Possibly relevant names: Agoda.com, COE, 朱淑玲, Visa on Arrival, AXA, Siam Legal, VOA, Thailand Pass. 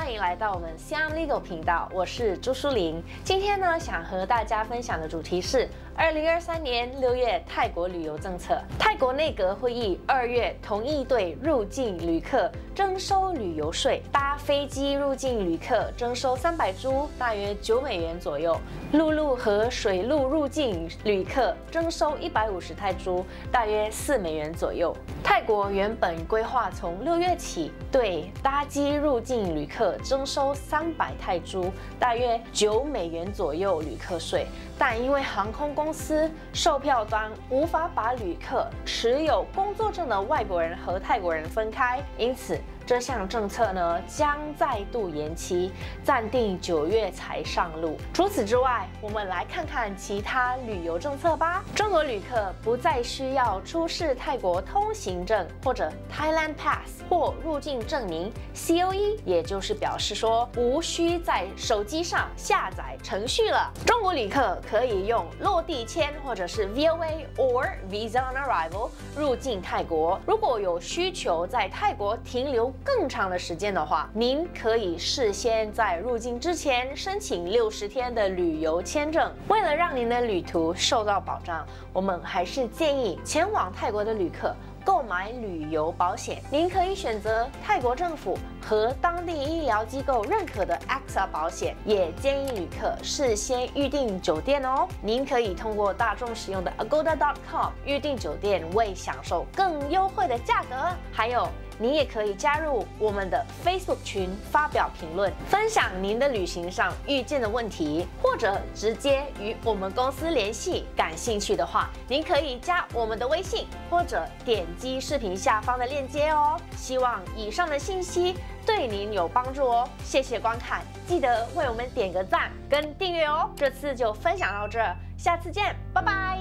欢迎来到我们 Siam Legal 频道，我是朱淑玲。今天呢，想和大家分享的主题是2023年6月泰国旅游政策。泰国内阁会议2月同意对入境旅客征收旅游税，搭飞机入境旅客征收300铢，大约$9左右；陆路和水路入境旅客征收150泰铢，大约$4左右。泰国原本规划从6月起对搭机入境旅客征收300泰铢，大约$9左右旅客税，但因为航空公司售票端无法把旅客持有工作证的外国人和泰国人分开，因此这项政策呢将再度延期，暂定9月才上路。除此之外，我们来看看其他旅游政策吧。中国旅客不再需要出示泰国通行证或者 Thailand Pass 或入境证明 （COE）， 也就是表示说无需在手机上下载程序了。中国旅客可以用落地签或者是 VOA or Visa on Arrival 入境泰国。如果有需求在泰国停留更长的时间的话，您可以事先在入境之前申请60天的旅游签证。为了让您的旅途受到保障，我们还是建议前往泰国的旅客购买旅游保险。您可以选择泰国政府和当地医疗机构认可的 AXA 保险，也建议旅客事先预订酒店哦。您可以通过大众使用的 Agoda.com 预订酒店，为享受更优惠的价格。还有，你也可以加入我们的 Facebook 群，发表评论，分享您的旅行上遇见的问题，或者直接与我们公司联系。感兴趣的话，您可以加我们的微信，或者点击视频下方的链接哦。希望以上的信息对您有帮助哦。谢谢观看，记得为我们点个赞跟订阅哦。这次就分享到这，下次见，拜拜。